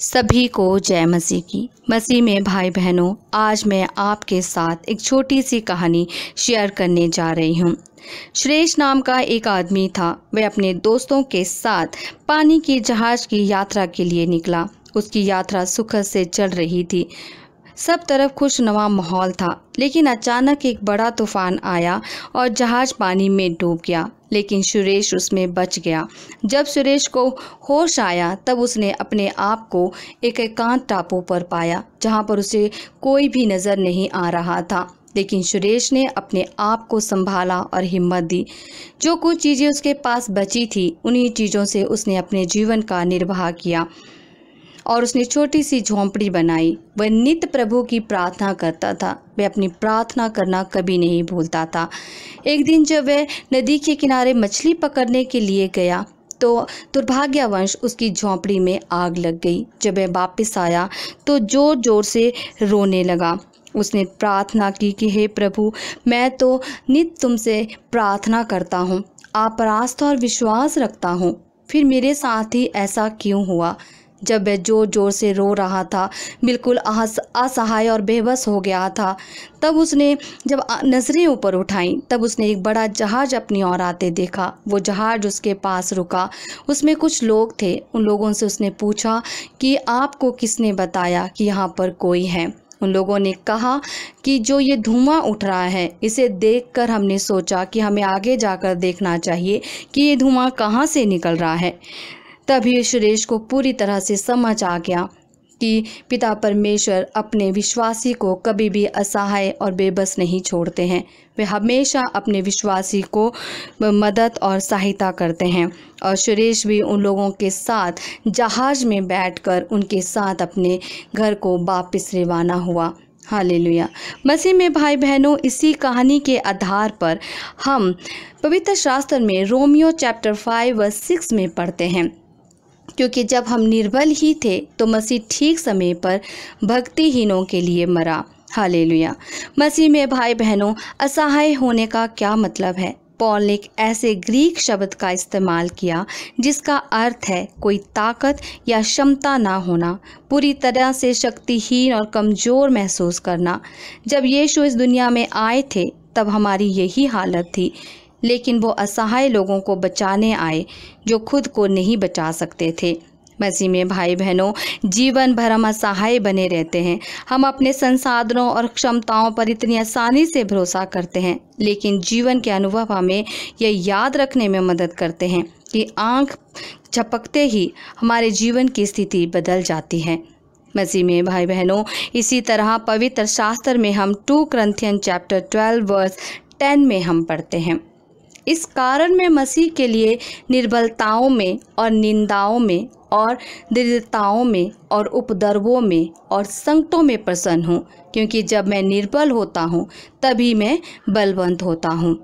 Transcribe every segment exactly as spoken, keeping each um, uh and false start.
सभी को जय मसीह की। मसीह में भाई बहनों, आज मैं आपके साथ एक छोटी सी कहानी शेयर करने जा रही हूँ। श्रेष्ठ नाम का एक आदमी था। वह अपने दोस्तों के साथ पानी के जहाज की यात्रा के लिए निकला। उसकी यात्रा सुखद से चल रही थी। सब तरफ खुशनुमा माहौल था, लेकिन अचानक एक बड़ा तूफान आया और जहाज पानी में डूब गया, लेकिन सुरेश उसमें बच गया। जब सुरेश को होश आया तब उसने अपने आप को एक एकांत टापू पर पाया, जहां पर उसे कोई भी नज़र नहीं आ रहा था। लेकिन सुरेश ने अपने आप को संभाला और हिम्मत दी। जो कुछ चीज़ें उसके पास बची थी, उन्हीं चीज़ों से उसने अपने जीवन का निर्वाह किया और उसने छोटी सी झोंपड़ी बनाई। वह नित्य प्रभु की प्रार्थना करता था। वह अपनी प्रार्थना करना कभी नहीं भूलता था। एक दिन जब वह नदी के किनारे मछली पकड़ने के लिए गया तो दुर्भाग्यवश उसकी झोंपड़ी में आग लग गई। जब वह वापस आया तो जोर जोर से रोने लगा। उसने प्रार्थना की कि हे प्रभु, मैं तो नित्य तुमसे प्रार्थना करता हूँ, आप पर आस्था और विश्वास रखता हूँ, फिर मेरे साथ ही ऐसा क्यों हुआ। जब वह जोर जोर से रो रहा था, बिल्कुल असहाय और बेबस हो गया था, तब उसने जब नज़रें ऊपर उठाईं तब उसने एक बड़ा जहाज़ अपनी ओर आते देखा। वो जहाज़ उसके पास रुका। उसमें कुछ लोग थे। उन लोगों से उसने पूछा कि आपको किसने बताया कि यहाँ पर कोई है। उन लोगों ने कहा कि जो ये धुआं उठ रहा है, इसे देखकर हमने सोचा कि हमें आगे जाकर देखना चाहिए कि ये धुआं कहाँ से निकल रहा है। तभी सुरेश को पूरी तरह से समझ आ गया कि पिता परमेश्वर अपने विश्वासी को कभी भी असहाय और बेबस नहीं छोड़ते हैं। वे हमेशा अपने विश्वासी को मदद और सहायता करते हैं। और सुरेश भी उन लोगों के साथ जहाज़ में बैठकर उनके साथ अपने घर को वापस रवाना हुआ। हालेलुया। मसीह में भाई बहनों, इसी कहानी के आधार पर हम पवित्र शास्त्र में रोमियो चैप्टर फाइव वर्स सिक्स में पढ़ते हैं, क्योंकि जब हम निर्बल ही थे तो मसीह ठीक समय पर भक्तिहीनों के लिए मरा। हालेलुया। मसीह में भाई बहनों, असहाय होने का क्या मतलब है। पॉल ने एक ऐसे ग्रीक शब्द का इस्तेमाल किया जिसका अर्थ है कोई ताकत या क्षमता ना होना, पूरी तरह से शक्तिहीन और कमज़ोर महसूस करना। जब यीशु इस दुनिया में आए थे तब हमारी यही हालत थी, लेकिन वो असहाय लोगों को बचाने आए जो खुद को नहीं बचा सकते थे। मसीह में भाई बहनों, जीवन भर हम असहाय बने रहते हैं। हम अपने संसाधनों और क्षमताओं पर इतनी आसानी से भरोसा करते हैं, लेकिन जीवन के अनुभव हमें यह याद रखने में मदद करते हैं कि आंख झपकते ही हमारे जीवन की स्थिति बदल जाती है। मसीह में भाई बहनों, इसी तरह पवित्र शास्त्र में हम two Corinthian chapter twelve verse ten में हम पढ़ते हैं, इस कारण मैं मसीह के लिए निर्बलताओं में और निंदाओं में और दरिद्रताओं में और उपद्रवों में और संकटों में प्रसन्न हूँ, क्योंकि जब मैं निर्बल होता हूँ तभी मैं बलवंत होता हूँ।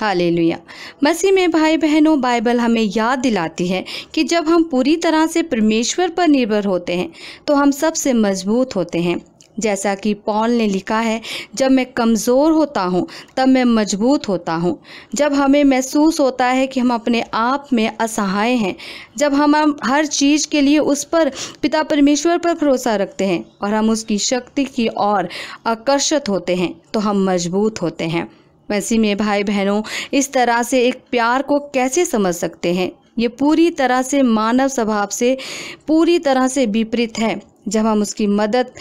हालेलुया। मसीह में भाई बहनों, बाइबल हमें याद दिलाती है कि जब हम पूरी तरह से परमेश्वर पर निर्भर होते हैं तो हम सबसे मजबूत होते हैं। जैसा कि पॉल ने लिखा है, जब मैं कमज़ोर होता हूँ तब मैं मजबूत होता हूँ। जब हमें महसूस होता है कि हम अपने आप में असहाय हैं, जब हम हर चीज़ के लिए उस पर पिता परमेश्वर पर भरोसा रखते हैं और हम उसकी शक्ति की ओर आकर्षित होते हैं, तो हम मजबूत होते हैं। वैसे में भाई बहनों, इस तरह से एक प्यार को कैसे समझ सकते हैं। ये पूरी तरह से मानव स्वभाव से पूरी तरह से विपरीत है। जब हम उसकी मदद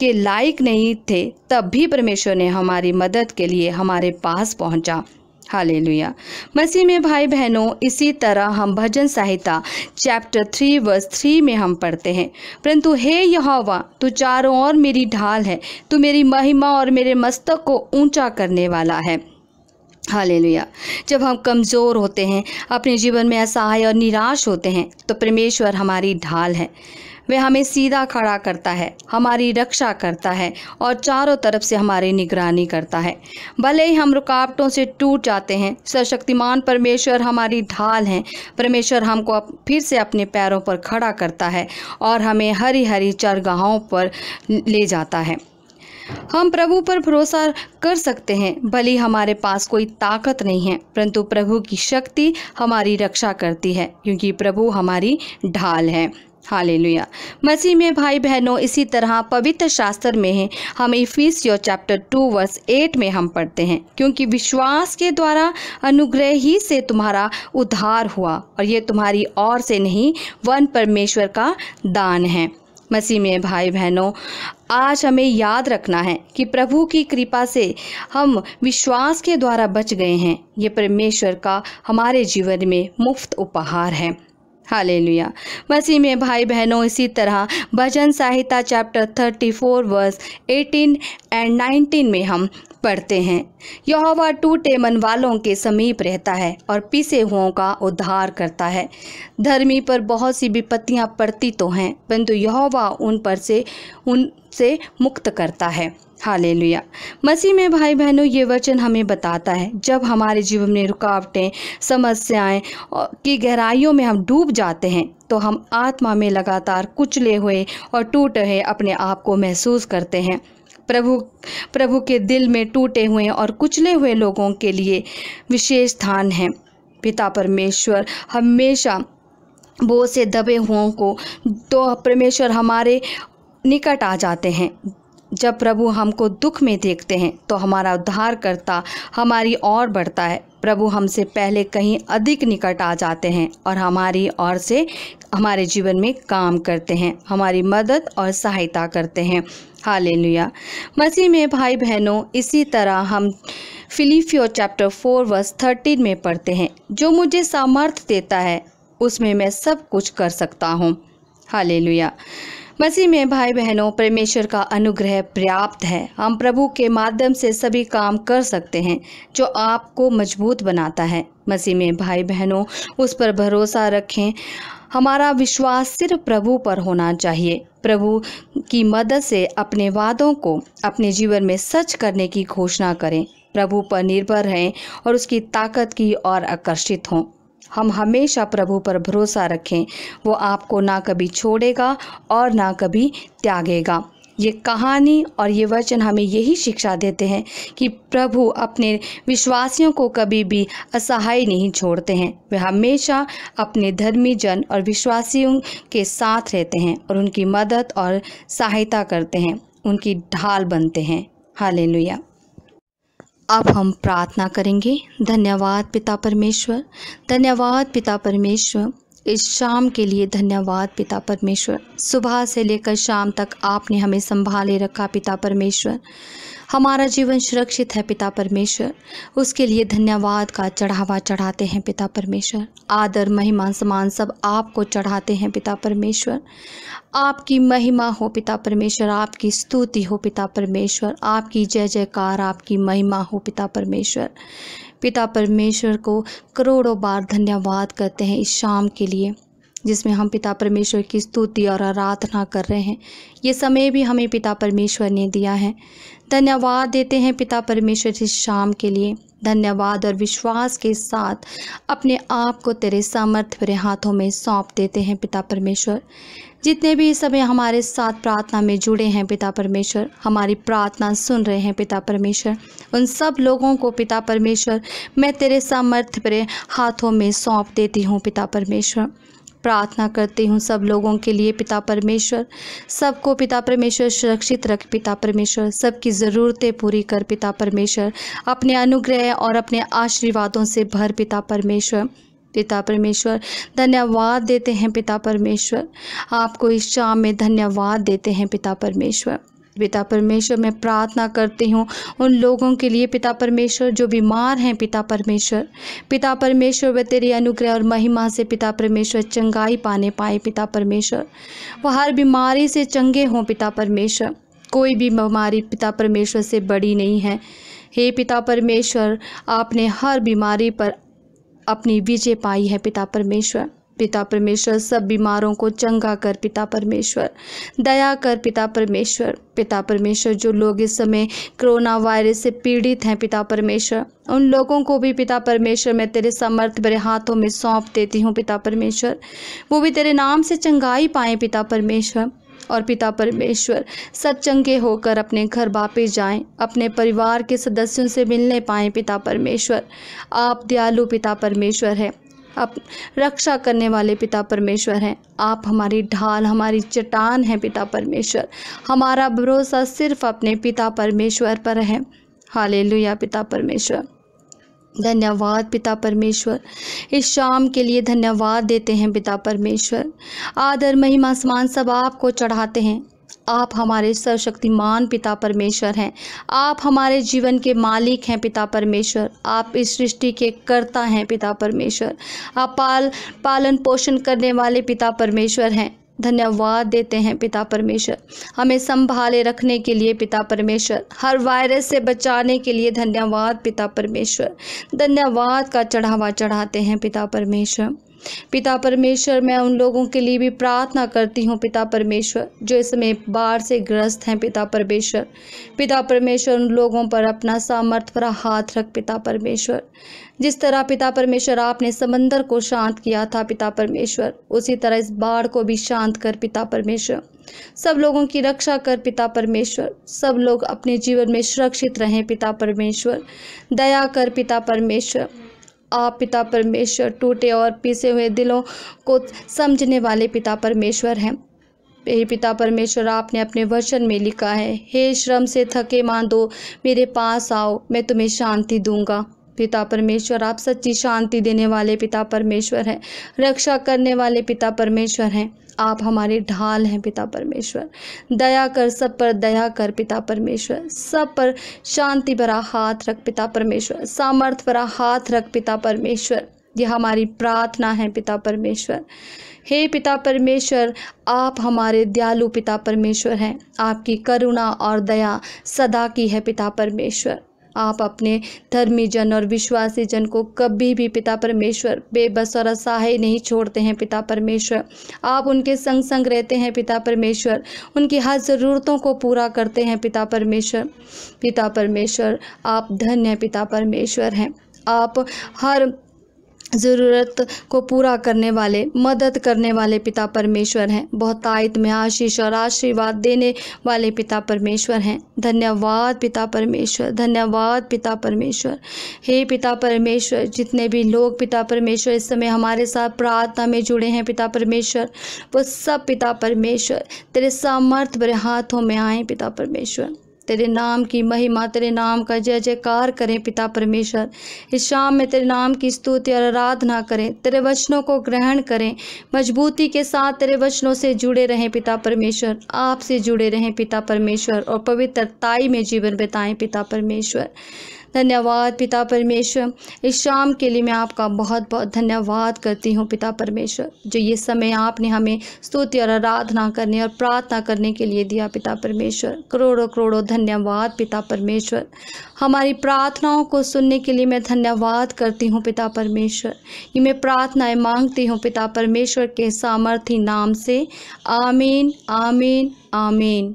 के लायक नहीं थे तब भी परमेश्वर ने हमारी मदद के लिए हमारे पास पहुंचा। हालेलुया। मसीह में भाई बहनों, इसी तरह हम भजन संहिता चैप्टर थ्री वर्स थ्री में हम पढ़ते हैं, परंतु हे यहोवा, तू चारों ओर मेरी ढाल है, तू मेरी महिमा और मेरे मस्तक को ऊंचा करने वाला है। हालेलुया। जब हम कमज़ोर होते हैं, अपने जीवन में असहाय और निराश होते हैं, तो परमेश्वर हमारी ढाल है। वह हमें सीधा खड़ा करता है, हमारी रक्षा करता है और चारों तरफ से हमारी निगरानी करता है। भले ही हम रुकावटों से टूट जाते हैं, सर्वशक्तिमान परमेश्वर हमारी ढाल हैं। परमेश्वर हमको फिर से अपने पैरों पर खड़ा करता है और हमें हरी हरी चरगाहों पर ले जाता है। हम प्रभु पर भरोसा कर सकते हैं। भले हमारे पास कोई ताकत नहीं है, परंतु प्रभु की शक्ति हमारी रक्षा करती है, क्योंकि प्रभु हमारी ढाल है। हालेलुया। मसीह में भाई बहनों, इसी तरह पवित्र शास्त्र में है, हम इफिसियों चैप्टर टू वर्स एट में हम पढ़ते हैं, क्योंकि विश्वास के द्वारा अनुग्रह ही से तुम्हारा उद्धार हुआ और ये तुम्हारी ओर से नहीं वन परमेश्वर का दान है। मसीह में भाई बहनों, आज हमें याद रखना है कि प्रभु की कृपा से हम विश्वास के द्वारा बच गए हैं। ये परमेश्वर का हमारे जीवन में मुफ्त उपहार है। हालेलुया। मसीह में भाई बहनों, इसी तरह भजन संहिता चैप्टर चौंतीस वर्स अठारह एंड उन्नीस में हम पढ़ते हैं, यहोवा टूटे मन वालों के समीप रहता है और पिसे हुओं का उद्धार करता है। धर्मी पर बहुत सी विपत्तियां पड़ती तो हैं, परंतु यहोवा उन पर से उन से मुक्त करता है। हालेलुया। मसीह में भाई बहनों, ये वचन हमें बताता है, जब हमारे जीवन में रुकावटें, समस्याएं की गहराइयों में हम डूब जाते हैं, तो हम आत्मा में लगातार कुचले हुए और टूटे हुए अपने आप को महसूस करते हैं। प्रभु प्रभु के दिल में टूटे हुए और कुचले हुए लोगों के लिए विशेष स्थान है। पिता परमेश्वर हमेशा बोझ से दबे हुओं को तो परमेश्वर हमारे निकट आ जाते हैं। जब प्रभु हमको दुख में देखते हैं, तो हमारा उद्धारकर्ता हमारी ओर बढ़ता है। प्रभु हमसे पहले कहीं अधिक निकट आ जाते हैं और हमारी ओर से हमारे जीवन में काम करते हैं, हमारी मदद और सहायता करते हैं। हालेलुया। मसीह में भाई बहनों, इसी तरह हम फिलिपियों चैप्टर फोर वर्स थर्टीन में पढ़ते हैं, जो मुझे सामर्थ देता है, उसमें मैं सब कुछ कर सकता हूँ। हालेलुया। मसीह में भाई बहनों, परमेश्वर का अनुग्रह पर्याप्त है। हम प्रभु के माध्यम से सभी काम कर सकते हैं, जो आपको मजबूत बनाता है। मसीह में भाई बहनों, उस पर भरोसा रखें। हमारा विश्वास सिर्फ प्रभु पर होना चाहिए। प्रभु की मदद से अपने वादों को अपने जीवन में सच करने की घोषणा करें। प्रभु पर निर्भर रहें और उसकी ताकत की ओर आकर्षित हों। हम हमेशा प्रभु पर भरोसा रखें। वो आपको ना कभी छोड़ेगा और ना कभी त्यागेगा। ये कहानी और ये वचन हमें यही शिक्षा देते हैं कि प्रभु अपने विश्वासियों को कभी भी असहाय नहीं छोड़ते हैं। वे हमेशा अपने धर्मी जन और विश्वासियों के साथ रहते हैं और उनकी मदद और सहायता करते हैं, उनकी ढाल बनते हैं। हालेलुया। अब हम प्रार्थना करेंगे। धन्यवाद पिता परमेश्वर, धन्यवाद पिता परमेश्वर, इस शाम के लिए धन्यवाद पिता परमेश्वर। सुबह से लेकर शाम तक आपने हमें संभाले रखा पिता परमेश्वर। हमारा जीवन सुरक्षित है पिता परमेश्वर, उसके लिए धन्यवाद का चढ़ावा चढ़ाते हैं पिता परमेश्वर। आदर, महिमा, सम्मान सब आपको चढ़ाते हैं पिता परमेश्वर। आपकी महिमा हो पिता परमेश्वर, आपकी स्तुति हो पिता परमेश्वर, आपकी जय जयकार, आपकी महिमा हो पिता परमेश्वर। पिता परमेश्वर को करोड़ों बार धन्यवाद करते हैं इस शाम के लिए, जिसमें हम पिता परमेश्वर की स्तुति और आराधना कर रहे हैं। ये समय भी हमें पिता परमेश्वर ने दिया है। धन्यवाद देते हैं पिता परमेश्वर इस शाम के लिए। धन्यवाद और विश्वास के साथ अपने आप को तेरे सामर्थ्य भरे हाथों में सौंप देते हैं पिता परमेश्वर। जितने भी इस समय हमारे साथ प्रार्थना में जुड़े हैं पिता परमेश्वर, हमारी प्रार्थना सुन रहे हैं पिता परमेश्वर, उन सब लोगों को पिता परमेश्वर मैं तेरे सामर्थ्य भरे हाथों में सौंप देती हूँ पिता परमेश्वर। प्रार्थना करती हूँ सब लोगों के लिए पिता परमेश्वर। सबको पिता परमेश्वर सुरक्षित रख पिता परमेश्वर, सबकी ज़रूरतें पूरी कर पिता परमेश्वर, अपने अनुग्रह और अपने आशीर्वादों से भर पिता परमेश्वर। पिता परमेश्वर धन्यवाद देते हैं पिता परमेश्वर, आपको इस शाम में धन्यवाद देते हैं पिता परमेश्वर। पिता परमेश्वर मैं प्रार्थना करती हूँ उन लोगों के लिए पिता परमेश्वर जो बीमार हैं पिता परमेश्वर। पिता परमेश्वर वे तेरे अनुग्रह और महिमा से पिता परमेश्वर चंगाई पाने पाए पिता परमेश्वर। वह हर बीमारी से चंगे हों पिता परमेश्वर। कोई भी बीमारी पिता परमेश्वर से बड़ी नहीं है। हे पिता परमेश्वर, आपने हर बीमारी पर अपनी विजय पाई है पिता परमेश्वर। पिता परमेश्वर, सब बीमारों को चंगा कर पिता परमेश्वर, दया कर पिता परमेश्वर। पिता परमेश्वर जो लोग इस समय कोरोना वायरस से पीड़ित हैं पिता परमेश्वर, उन लोगों को भी पिता परमेश्वर मैं तेरे समर्थ भरे हाथों में सौंप देती हूँ पिता परमेश्वर, वो भी तेरे नाम से चंगाई पाएँ पिता परमेश्वर। और पिता परमेश्वर सब चंगे होकर अपने घर वापस जाएं, अपने परिवार के सदस्यों से मिलने पाएं पिता परमेश्वर। आप दयालु पिता परमेश्वर हैं, आप रक्षा करने वाले पिता परमेश्वर हैं, आप हमारी ढाल, हमारी चट्टान हैं पिता परमेश्वर। हमारा भरोसा सिर्फ अपने पिता परमेश्वर पर है। हालेलुया पिता परमेश्वर, धन्यवाद पिता परमेश्वर, इस शाम के लिए धन्यवाद देते हैं पिता परमेश्वर। आदर महिमा सम्मान सब आपको चढ़ाते हैं। आप हमारे सर्वशक्तिमान पिता परमेश्वर हैं, आप हमारे जीवन के मालिक हैं पिता परमेश्वर, आप इस सृष्टि के कर्ता हैं पिता परमेश्वर, आप पाल पालन पोषण करने वाले पिता परमेश्वर हैं। धन्यवाद देते हैं पिता परमेश्वर, हमें संभाले रखने के लिए पिता परमेश्वर, हर वायरस से बचाने के लिए धन्यवाद पिता परमेश्वर। धन्यवाद का चढ़ावा चढ़ाते हैं पिता परमेश्वर। पिता परमेश्वर मैं उन लोगों के लिए भी प्रार्थना करती हूँ पिता परमेश्वर जो इस समय बाढ़ से ग्रस्त हैं पिता परमेश्वर। पिता परमेश्वर उन लोगों पर अपना सामर्थ भरा हाथ रख पिता परमेश्वर। जिस तरह पिता परमेश्वर आपने समंदर को शांत किया था पिता परमेश्वर, उसी तरह इस बाढ़ को भी शांत कर पिता परमेश्वर। सब लोगों की रक्षा कर पिता परमेश्वर, सब लोग अपने जीवन में सुरक्षित रहें पिता परमेश्वर। दया कर पिता परमेश्वर, आप पिता परमेश्वर टूटे और पिसे हुए दिलों को समझने वाले पिता परमेश्वर हैं। हे पिता परमेश्वर, आपने अपने वचन में लिखा है, हे श्रम से थके मांदो मेरे पास आओ, मैं तुम्हें शांति दूंगा। पिता परमेश्वर आप सच्ची शांति देने वाले पिता परमेश्वर हैं, रक्षा करने वाले पिता परमेश्वर हैं, आप हमारी ढाल हैं पिता परमेश्वर। दया कर, सब पर दया कर पिता परमेश्वर, सब पर शांति भरा हाथ रख पिता परमेश्वर, सामर्थ भरा हाथ रख पिता परमेश्वर। यह हमारी प्रार्थना है पिता परमेश्वर। हे पिता परमेश्वर, आप हमारे दयालु पिता परमेश्वर हैं, आपकी करुणा और दया सदा की है पिता परमेश्वर। आप अपने धर्मी जन और विश्वासी जन को कभी भी पिता परमेश्वर बेबस और असहाय नहीं छोड़ते हैं पिता परमेश्वर। आप उनके संग संग रहते हैं पिता परमेश्वर, उनकी हर ज़रूरतों को पूरा करते हैं पिता परमेश्वर। पिता परमेश्वर आप धन्य पिता परमेश्वर हैं, आप हर ज़रूरत को पूरा करने वाले, मदद करने वाले पिता परमेश्वर हैं, बहुतायत में आशीष और आशीर्वाद देने वाले पिता परमेश्वर हैं। धन्यवाद पिता परमेश्वर, धन्यवाद पिता परमेश्वर। हे पिता परमेश्वर, जितने भी लोग पिता परमेश्वर इस समय हमारे साथ प्रार्थना में जुड़े हैं पिता परमेश्वर, वो सब पिता परमेश्वर तेरे सामर्थ भरे हाथों में आएँ पिता परमेश्वर। तेरे नाम की महिमा, तेरे नाम का जय जयकार करें पिता परमेश्वर। इस शाम में तेरे नाम की स्तुति और आराधना करें, तेरे वचनों को ग्रहण करें, मजबूती के साथ तेरे वचनों से जुड़े रहें पिता परमेश्वर, आपसे जुड़े रहें पिता परमेश्वर और पवित्रताई में जीवन बिताएं पिता परमेश्वर। धन्यवाद पिता परमेश्वर, इस शाम के लिए मैं आपका बहुत बहुत धन्यवाद करती हूँ पिता परमेश्वर, जो ये समय आपने हमें स्तुति और आराधना करने और प्रार्थना करने के लिए दिया पिता परमेश्वर। करोड़ों करोड़ों धन्यवाद पिता परमेश्वर। हमारी प्रार्थनाओं को सुनने के लिए मैं धन्यवाद करती हूँ पिता परमेश्वर। ये मैं प्रार्थनाएँ मांगती हूँ पिता परमेश्वर के सामर्थी नाम से। आमीन, आमीन, आमीन।